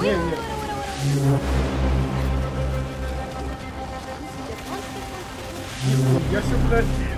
Нет. Я все подожди.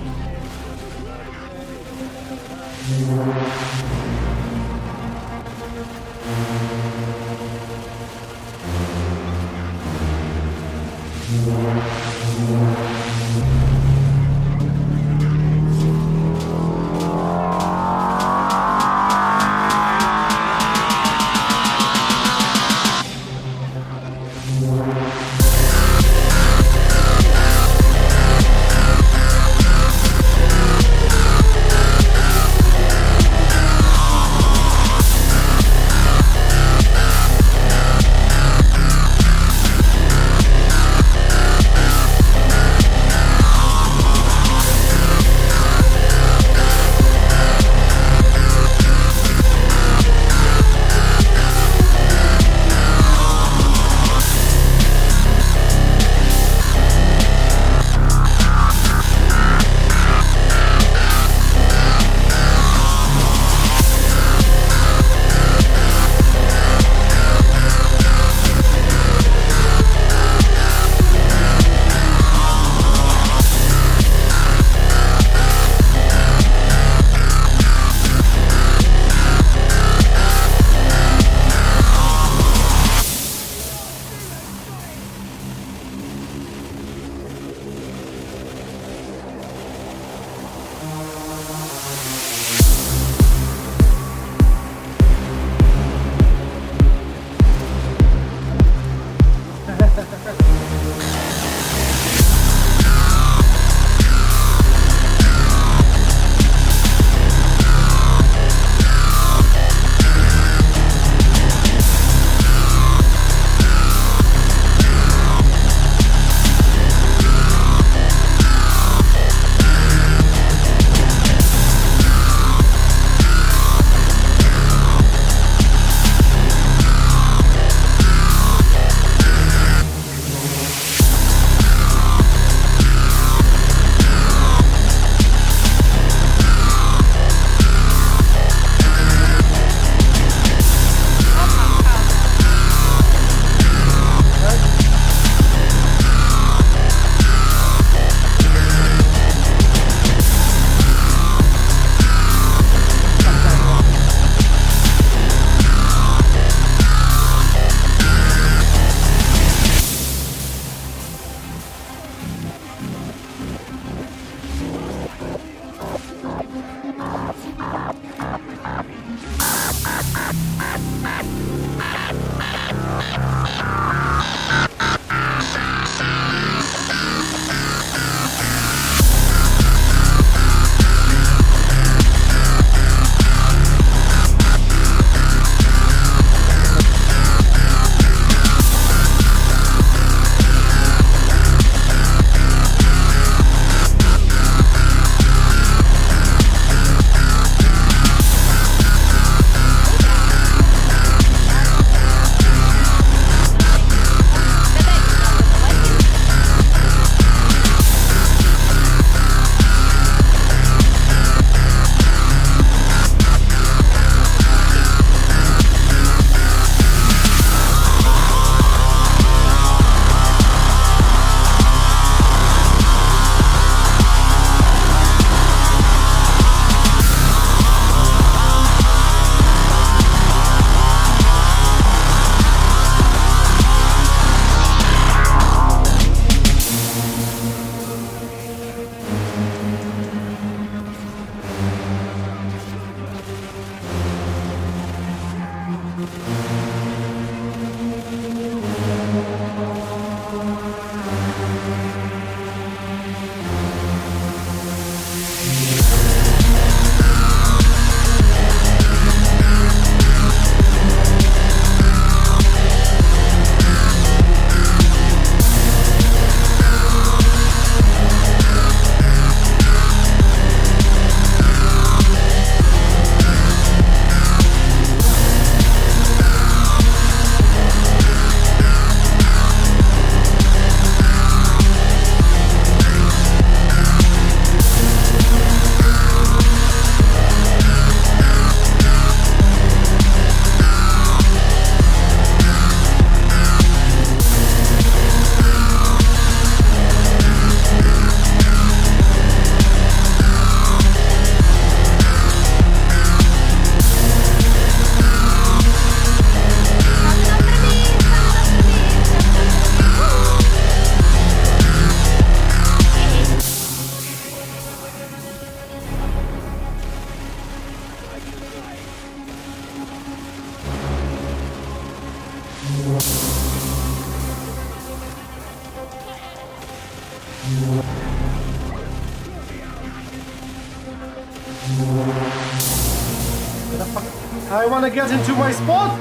Where the fuck? I wanna get into my spot!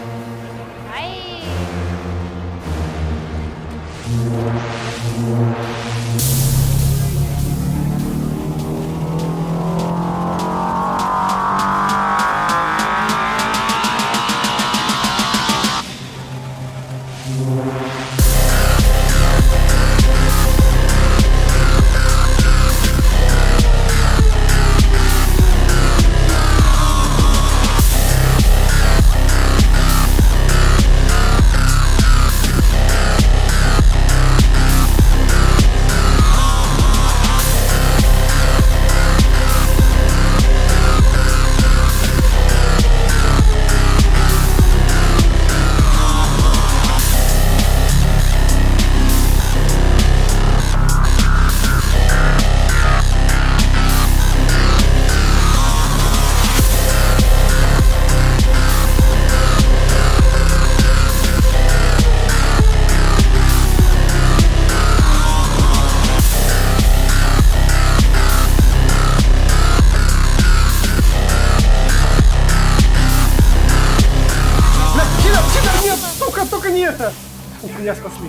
Меня спасли.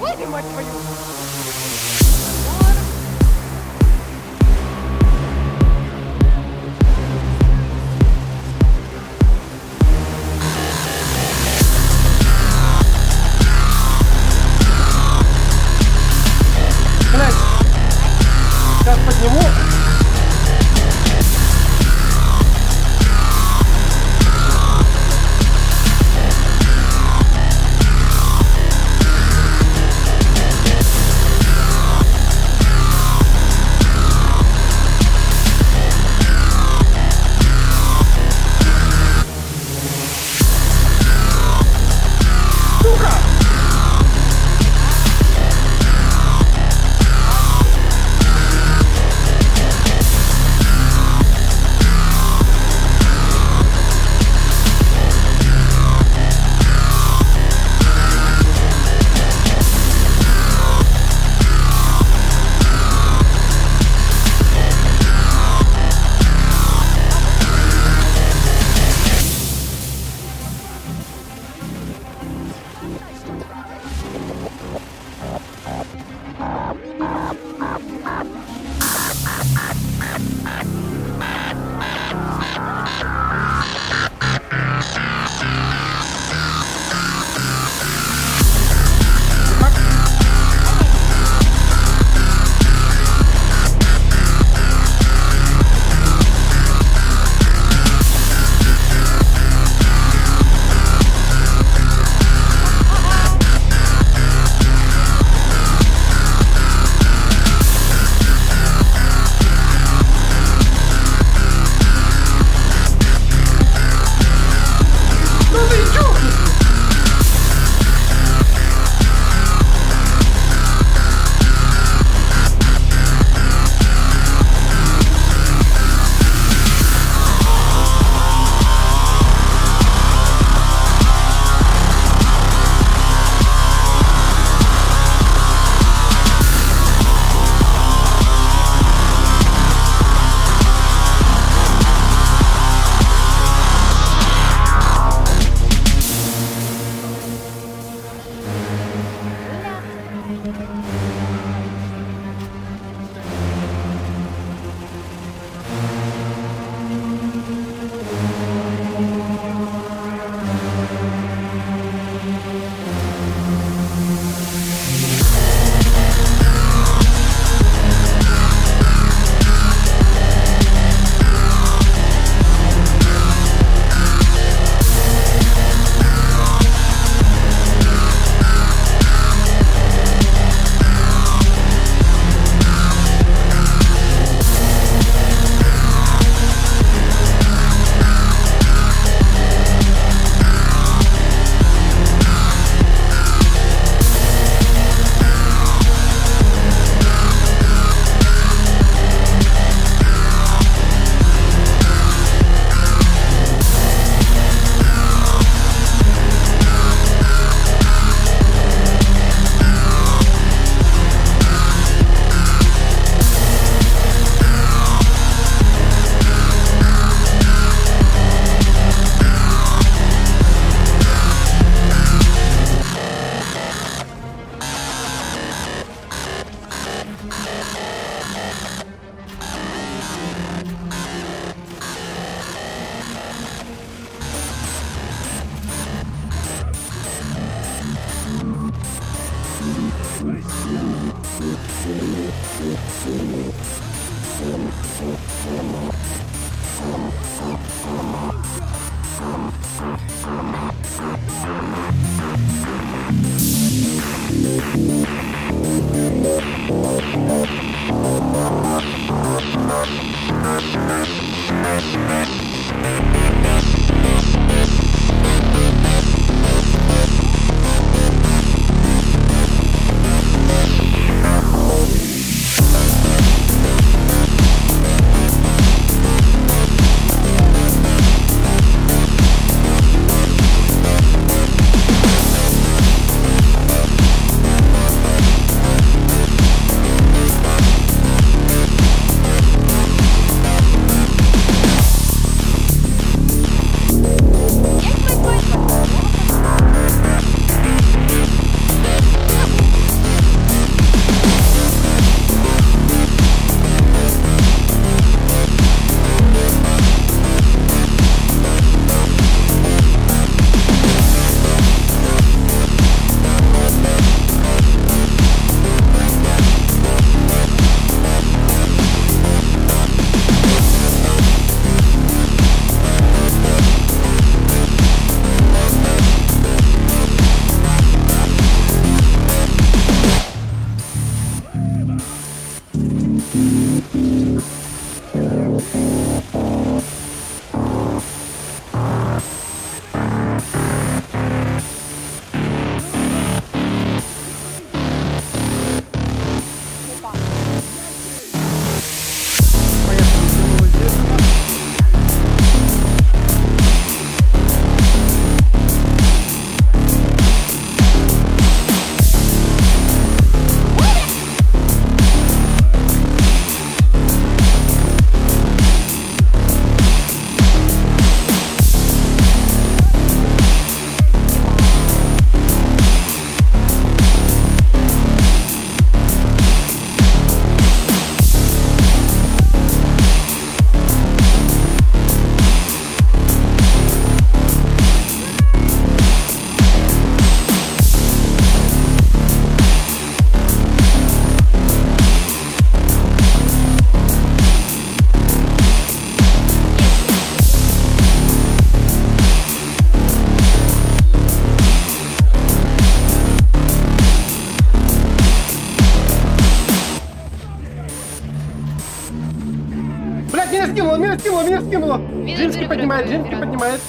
Ой, мать твою! Блядь! Сейчас подниму. Меня скинуло! Женский поднимает!